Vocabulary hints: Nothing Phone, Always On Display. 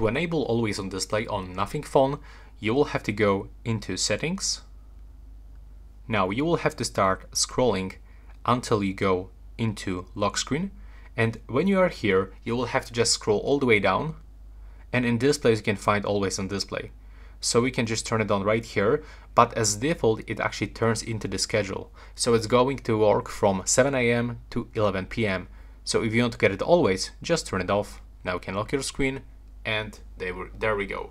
To enable Always On Display on Nothing Phone, you will have to go into Settings. Now you will have to start scrolling until you go into Lock Screen, and when you are here you will have to just scroll all the way down, and in this place you can find Always On Display. So we can just turn it on right here, but as default it actually turns into the schedule. So it's going to work from 7 AM to 11 PM. So if you want to get it always, just turn it off. Now you can lock your screen, and there we go.